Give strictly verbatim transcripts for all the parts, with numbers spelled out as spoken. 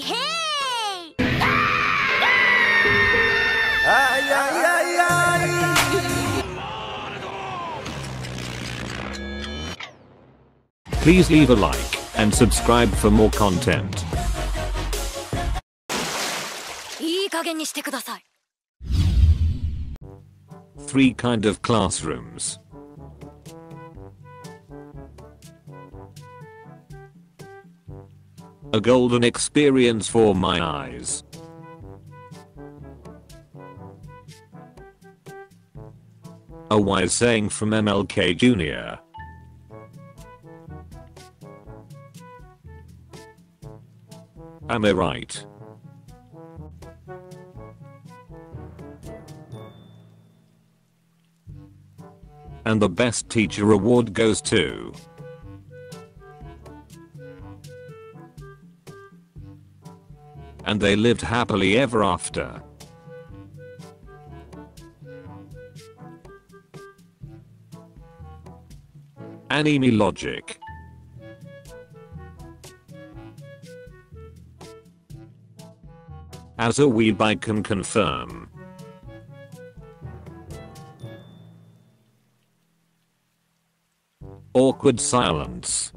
Hey, hey! Ah! Ay, ay, ay, ay! Please leave a like and subscribe for more content. Three kind of classrooms. A golden experience for my eyes. A wise saying from M L K Junior Am I right? And the best teacher award goes to and they lived happily ever after. Anime logic. As a weeb, I can confirm. Awkward silence.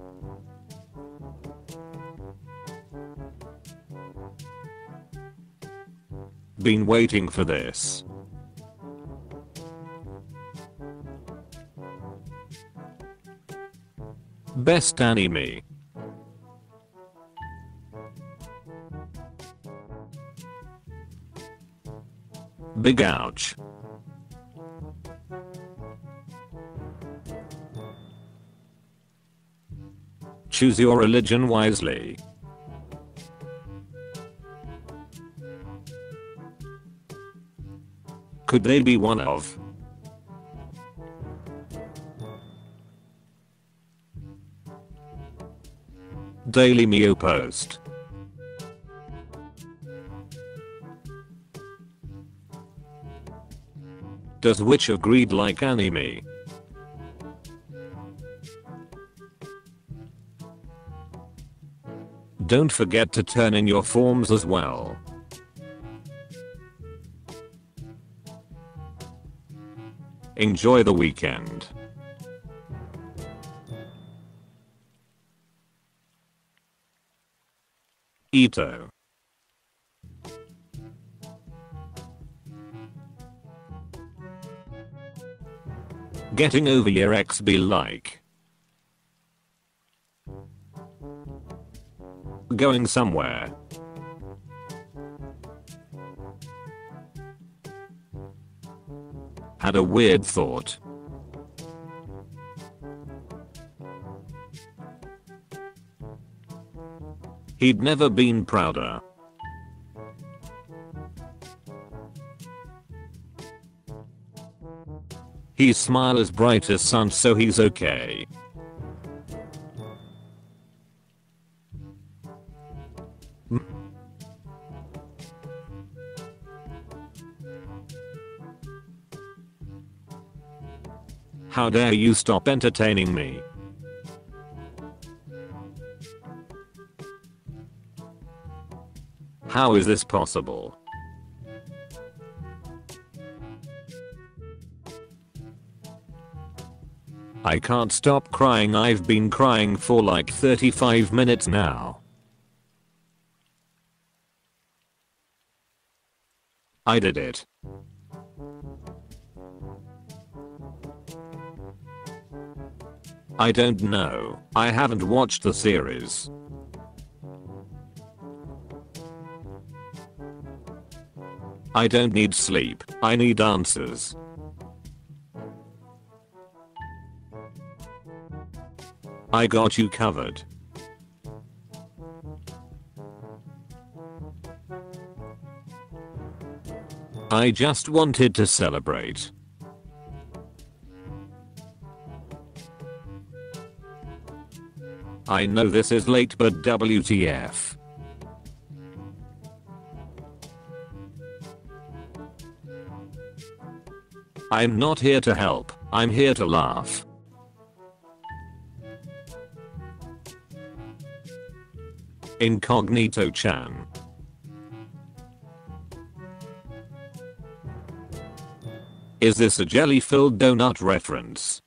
Been waiting for this. Best anime. Big ouch. Choose your religion wisely. Could they be one of? Daily Mio post. Does Witch of Greed like anime? Don't forget to turn in your forms as well. Enjoy the weekend. Eito. Getting over your ex be like going somewhere. Had a weird thought. He'd never been prouder. He smiled as bright as sun, so he's okay. How dare you stop entertaining me? How is this possible? I can't stop crying. I've been crying for like thirty-five minutes now. I did it. I don't know, I haven't watched the series. I don't need sleep, I need answers. I got you covered. I just wanted to celebrate. I know this is late, but W T F. I'm not here to help, I'm here to laugh. Incognito Chan. Is this a jelly-filled donut reference?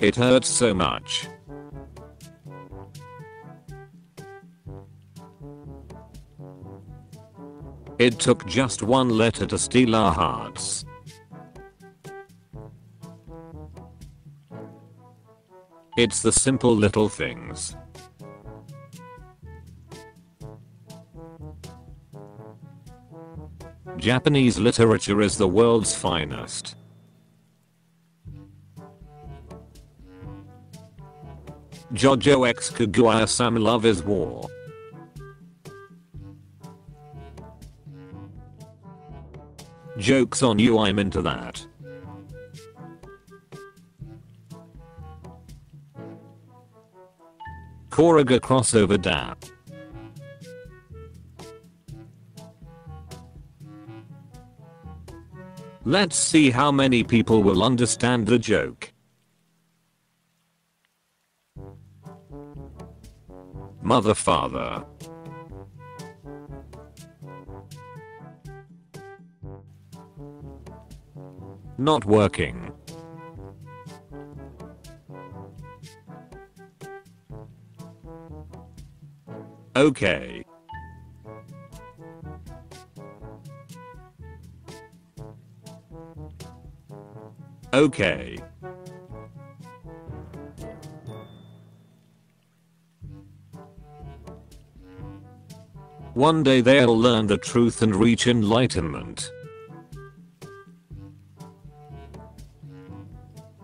It hurts so much. It took just one letter to steal our hearts. It's the simple little things. Japanese literature is the world's finest. Jojo x Kaguaya-sama Love is War. Joke's on you, I'm into that. Koraga crossover dap. Let's see how many people will understand the joke. Mother father. Not working. Okay. Okay. One day they'll learn the truth and reach enlightenment.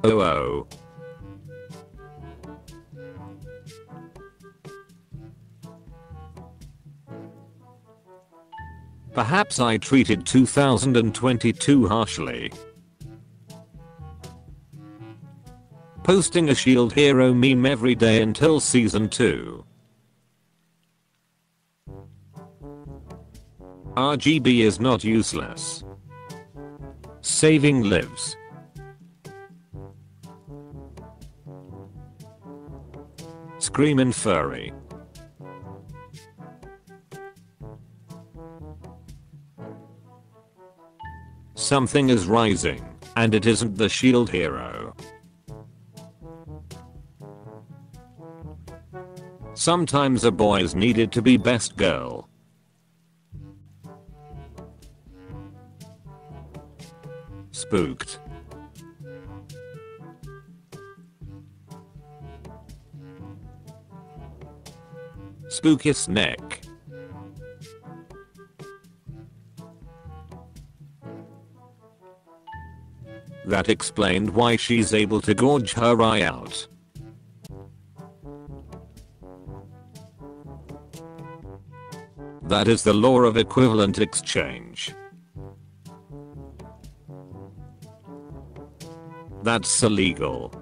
Oh oh. Perhaps I treated two thousand twenty-two harshly. Posting a Shield Hero meme every day until season two. R G B is not useless. Saving lives. Screamin' furry. Something is rising, and it isn't the Shield Hero. Sometimes a boy is needed to be best girl. Spooked. Spooky snake. That explained why she's able to gorge her eye out. That is the law of equivalent exchange. That's illegal.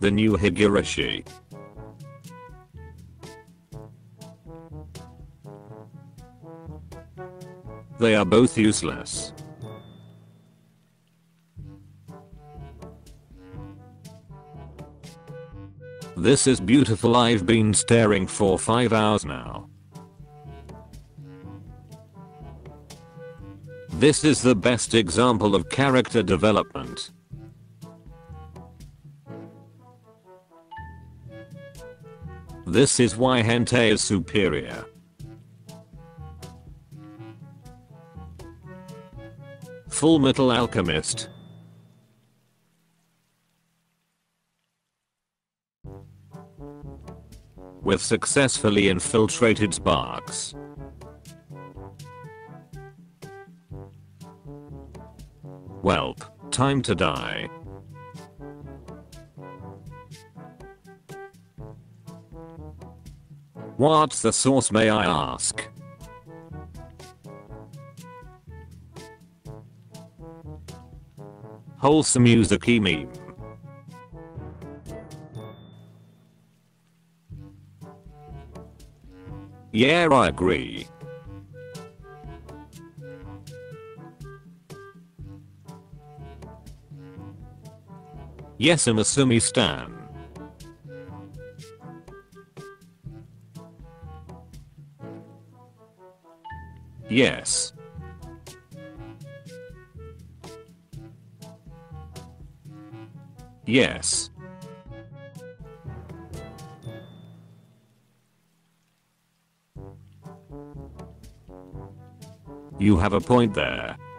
The new Higurashi. They are both useless. This is beautiful. I've been staring for five hours now. This is the best example of character development. This is why hentai is superior. Full Metal Alchemist. With successfully infiltrated sparks. Welp, time to die. What's the source, may I ask? Wholesome Yuzuki meme. Yeah, I agree. Yes, I'm a Sumi stan. Yes. Yes. You have a point there.